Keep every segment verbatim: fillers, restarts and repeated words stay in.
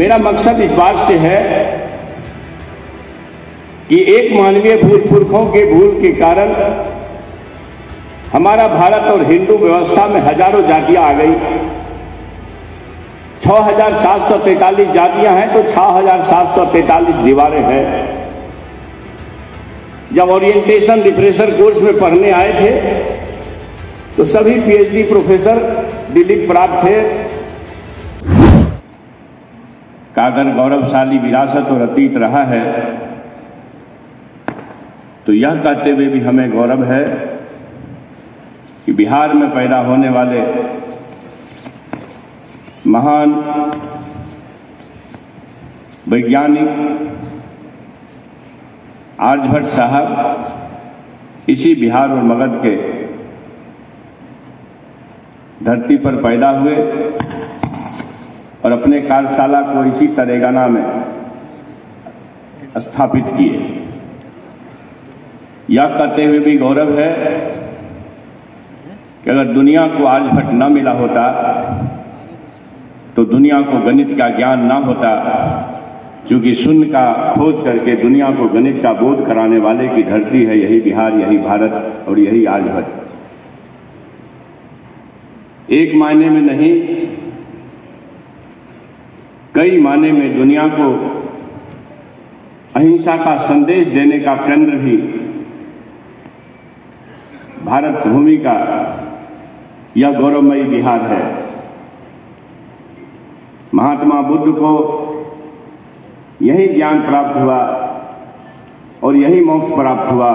मेरा मकसद इस बात से है कि एक मानवीय भूल पुरखों के भूल के कारण हमारा भारत और हिंदू व्यवस्था में हजारों जातियां आ गई। छः हजार सात सौ तैतालीस जातियां हैं तो छः हजार सात सौ तैतालीस दीवारें हैं। जब ओरिएंटेशन रिफ्रेशर कोर्स में पढ़ने आए थे तो सभी पीएचडी प्रोफेसर दिल्ली प्राप्त थे। कागर गौरवशाली विरासत और अतीत रहा है, तो यह कहते हुए भी हमें गौरव है कि बिहार में पैदा होने वाले महान वैज्ञानिक आर्यभट्ट साहब इसी बिहार और मगध के धरती पर पैदा हुए और अपने कार्यशाला को इसी तरेगाना में स्थापित किए। यह कहते हुए भी गौरव है कि अगर दुनिया को आर्यभट्ट न मिला होता तो दुनिया को गणित का ज्ञान न होता, क्योंकि शून्य का खोज करके दुनिया को गणित का बोध कराने वाले की धरती है यही बिहार, यही भारत और यही आर्यभट्ट। एक मायने में नहीं, कई मायने में दुनिया को अहिंसा का संदेश देने का केंद्र भी भारत भूमि का यह गौरवमयी बिहार है। महात्मा बुद्ध को यही ज्ञान प्राप्त हुआ और यही मोक्ष प्राप्त हुआ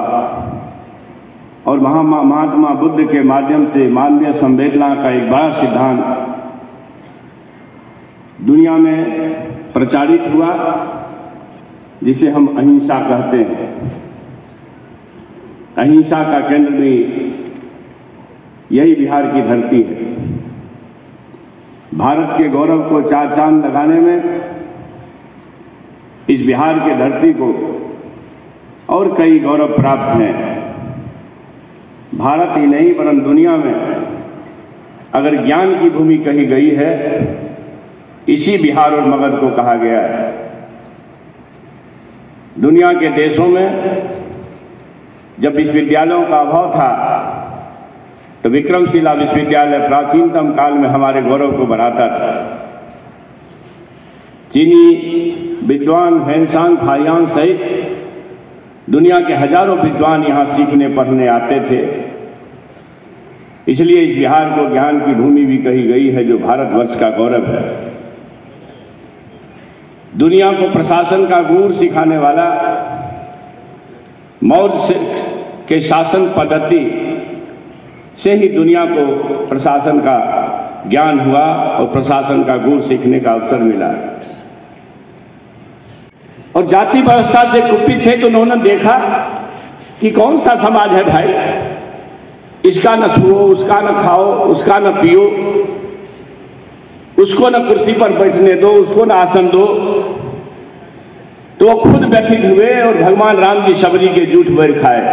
और महामा महात्मा बुद्ध के माध्यम से मानवीय संवेदना का एक बड़ा सिद्धांत दुनिया में प्रचारित हुआ, जिसे हम अहिंसा कहते हैं। अहिंसा का केंद्र भी यही बिहार की धरती है। भारत के गौरव को चार चांद लगाने में इस बिहार की धरती को और कई गौरव प्राप्त हैं। भारत ही नहीं वरन दुनिया में अगर ज्ञान की भूमि कही गई है, इसी बिहार और मगध को कहा गया है। दुनिया के देशों में जब विश्वविद्यालयों का अभाव था तो विक्रमशिला विश्वविद्यालय प्राचीनतम काल में हमारे गौरव को बढ़ाता था। चीनी विद्वान हेनसांग फाह्यान सहित दुनिया के हजारों विद्वान यहाँ सीखने पढ़ने आते थे, इसलिए इस बिहार को ज्ञान की भूमि भी कही गई है, जो भारतवर्ष का गौरव है। दुनिया को प्रशासन का गुण सिखाने वाला मौर्य के शासन पद्धति से ही दुनिया को प्रशासन का ज्ञान हुआ और प्रशासन का गुण सीखने का अवसर मिला। और जाति व्यवस्था से कुपित थे तो उन्होंने देखा कि कौन सा समाज है भाई, इसका न छुओ, उसका न खाओ, उसका न पियो, उसको न कुर्सी पर बैठने दो, उसको न आसन दो। तो वो खुद व्यथित हुए और भगवान राम जी शबरी के जूठ बैर खाए।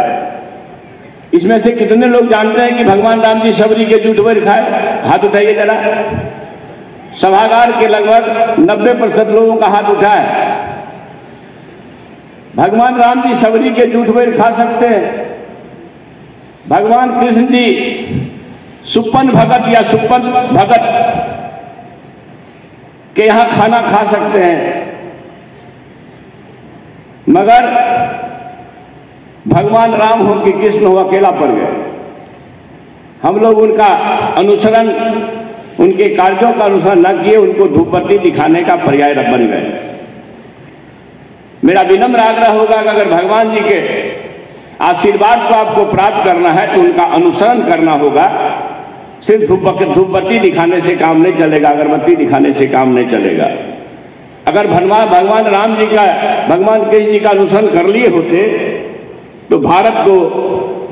इसमें से कितने लोग जानते हैं कि भगवान राम जी शबरी के जूठ बैर खाए? हाथ उठाइए जरा। सभागार के लगभग नब्बे प्रतिशत लोगों का हाथ उठाए। भगवान राम जी शबरी के जूठ बैर खा सकते हैं? भगवान कृष्ण जी सुप्पन भगत या सुप्पन भगत के यहां खाना खा सकते हैं, मगर भगवान राम हो कि कृष्ण हो अकेला पड़ गए। हम लोग उनका अनुसरण, उनके कार्यों का अनुसरण न किए, उनको धूपबत्ती दिखाने का पर्याय बन गए। मेरा विनम्र आग्रह होगा कि अगर भगवान जी के आशीर्वाद को आपको प्राप्त करना है तो उनका अनुसरण करना होगा। सिर्फ धूपबत्ती दिखाने से काम नहीं चलेगा, अगरबत्ती दिखाने से काम नहीं चलेगा। अगर भगवान भगवान राम जी का, भगवान कृष्ण जी का अनुसरण कर लिए होते तो भारत को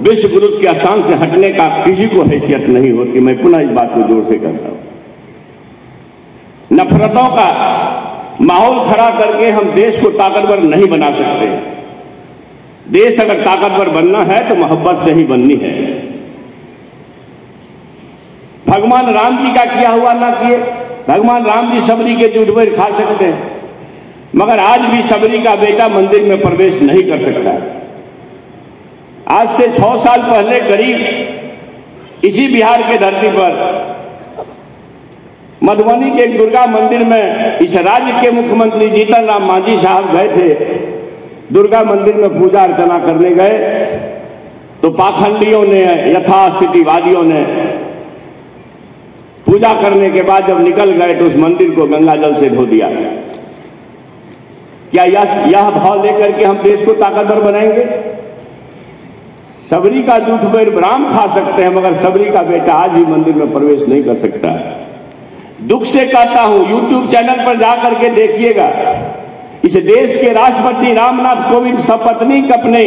विश्व गुरु के स्थान से हटने का किसी को हैसियत नहीं होती। मैं पुनः इस बात को जोर से कहता हूं, नफरतों का माहौल खड़ा करके हम देश को ताकतवर नहीं बना सकते। देश अगर ताकतवर बनना है तो मोहब्बत से ही बननी है। भगवान राम जी का किया हुआ ना किए, भगवान राम जी सबरी के जूठभर खा सकते हैं, मगर आज भी सबरी का बेटा मंदिर में प्रवेश नहीं कर सकता। आज से छह साल पहले करीब इसी बिहार के धरती पर मधुबनी के एक दुर्गा मंदिर में इस राज्य के मुख्यमंत्री जीतन राम मांझी साहब गए थे, दुर्गा मंदिर में पूजा अर्चना करने गए तो पाखंडियों ने, यथास्थितिवादियों ने पूजा करने के बाद जब निकल गए तो उस मंदिर को गंगा जल से धो दिया। क्या यह भाव लेकर के हम देश को ताकतवर बनाएंगे? सबरी का जूठ बैर राम खा सकते हैं, मगर सबरी का बेटा आज भी मंदिर में प्रवेश नहीं कर सकता है। दुख से कहता हूं, यूट्यूब चैनल पर जाकर के देखिएगा, इस देश के राष्ट्रपति रामनाथ कोविंद सपत्नी अपने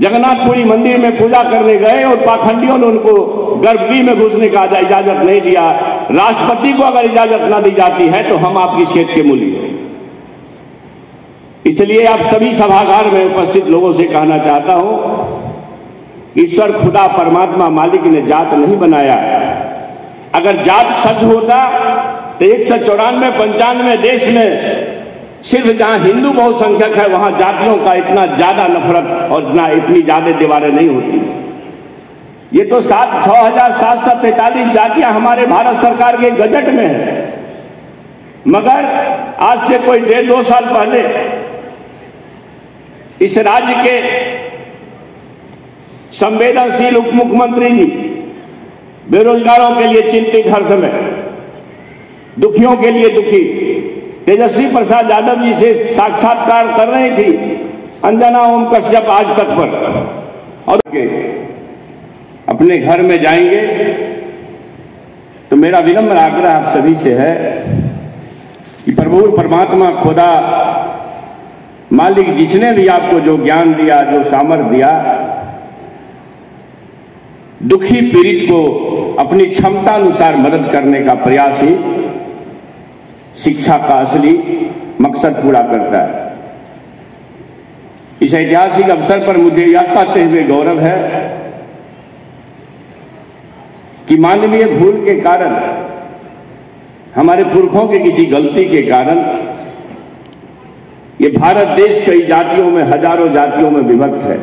जगन्नाथपुरी मंदिर में पूजा करने गए और पाखंडियों ने उनको गर्भगृह में घुसने का इजाजत नहीं दिया। राष्ट्रपति को अगर इजाजत ना दी जाती है तो हम आपकी खेत के मूली हैं। इसलिए आप सभी सभागार में उपस्थित लोगों से कहना चाहता हूं, ईश्वर खुदा परमात्मा मालिक ने जात नहीं बनाया। अगर जात सच होता तो एक सौ चौरानवे पंचानवे देश में सिर्फ जहां हिंदू बहुसंख्यक है वहां जातियों का इतना ज्यादा नफरत और इतना इतनी ज्यादा दीवारें नहीं होती। ये तो सात छह हजार सात सौ तैतालीस जातियां हमारे भारत सरकार के गजट में है, मगर आज से कोई डेढ़ दो साल पहले इस राज्य के संवेदनशील उप मुख्यमंत्री जी बेरोजगारों के लिए चिंतित, हर समय दुखियों के लिए दुखी, तेजस्वी प्रसाद यादव जी से साक्षात्कार कर रही थी अंजना ओम कश्यप आज तक पर, और अपने घर में जाएंगे तो मेरा विनम्र आग्रह आप सभी से है कि प्रभु परमात्मा खुदा मालिक जिसने भी आपको जो ज्ञान दिया, जो सामर्थ्य दिया, दुखी पीड़ित को अपनी क्षमता अनुसार मदद करने का प्रयास ही शिक्षा का असली मकसद पूरा करता है। इस ऐतिहासिक अवसर पर मुझे यह कहते हुए गौरव है कि मानवीय भूल के कारण, हमारे पुरखों के किसी गलती के कारण ये भारत देश कई जातियों में, हजारों जातियों में विभक्त है।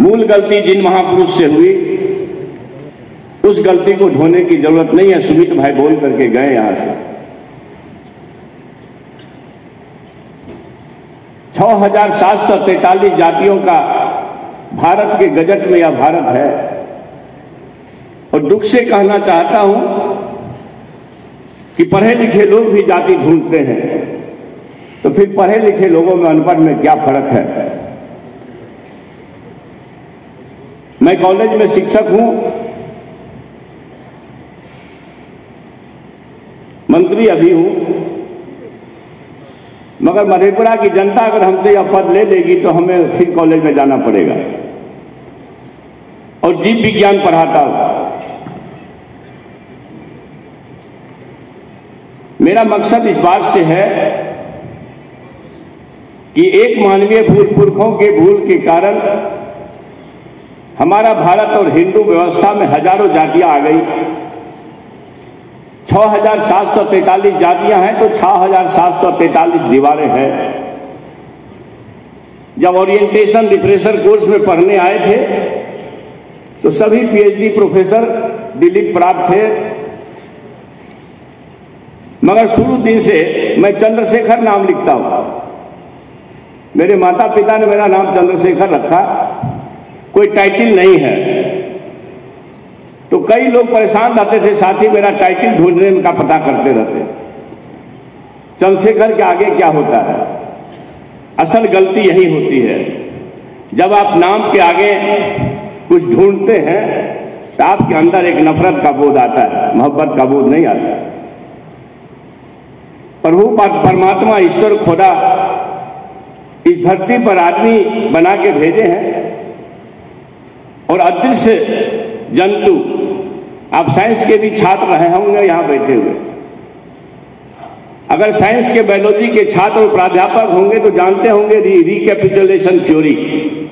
मूल गलती जिन महापुरुष से हुई उस गलती को ढोने की जरूरत नहीं है। सुमित भाई बोल करके गए यहां से, छह हजार सात सौ तैतालीस जातियों का भारत के गजट में यह भारत है। और दुख से कहना चाहता हूं कि पढ़े लिखे लोग भी जाति ढूंढते हैं, तो फिर पढ़े लिखे लोगों में अनपढ़ में क्या फर्क है? मैं कॉलेज में शिक्षक हूं, मंत्री अभी हूं, मगर मधेपुरा की जनता अगर हमसे यह पद ले लेगी तो हमें फिर कॉलेज में जाना पड़ेगा। और जीव विज्ञान पढ़ाता हूं। मेरा मकसद इस बात से है कि एक मानवीय भूल, पुरखों के भूल के कारण हमारा भारत और हिंदू व्यवस्था में हजारों जातियां आ गई। छह हजार सात सौ तैतालीस जातियां हैं तो छह हजार सात सौ तैतालीस दीवारें हैं। जब ओरिएंटेशन रिफ्रेशर कोर्स में पढ़ने आए थे तो सभी पीएचडी प्रोफेसर दिल्ली प्राप्त थे, मगर शुरू दिन से मैं चंद्रशेखर नाम लिखता हूं। मेरे माता पिता ने मेरा नाम चंद्रशेखर रखा, कोई टाइटल नहीं है। तो कई लोग परेशान रहते थे, साथी मेरा टाइटल ढूंढने में का पता करते रहते, चंद्रशेखर के आगे क्या होता है? असल गलती यही होती है, जब आप नाम के आगे कुछ ढूंढते हैं तो आपके अंदर एक नफरत का बोध आता है, मोहब्बत का बोध नहीं आता। प्रभु परमात्मा ईश्वर खुदा इस धरती पर आदमी बना के भेजे हैं और अदृश्य जंतु, आप साइंस के भी छात्र रहे होंगे यहां बैठे हुए, अगर साइंस के, बायोलॉजी के छात्र और प्राध्यापक होंगे तो जानते होंगे री, रिकैपिटुलेशन थ्योरी।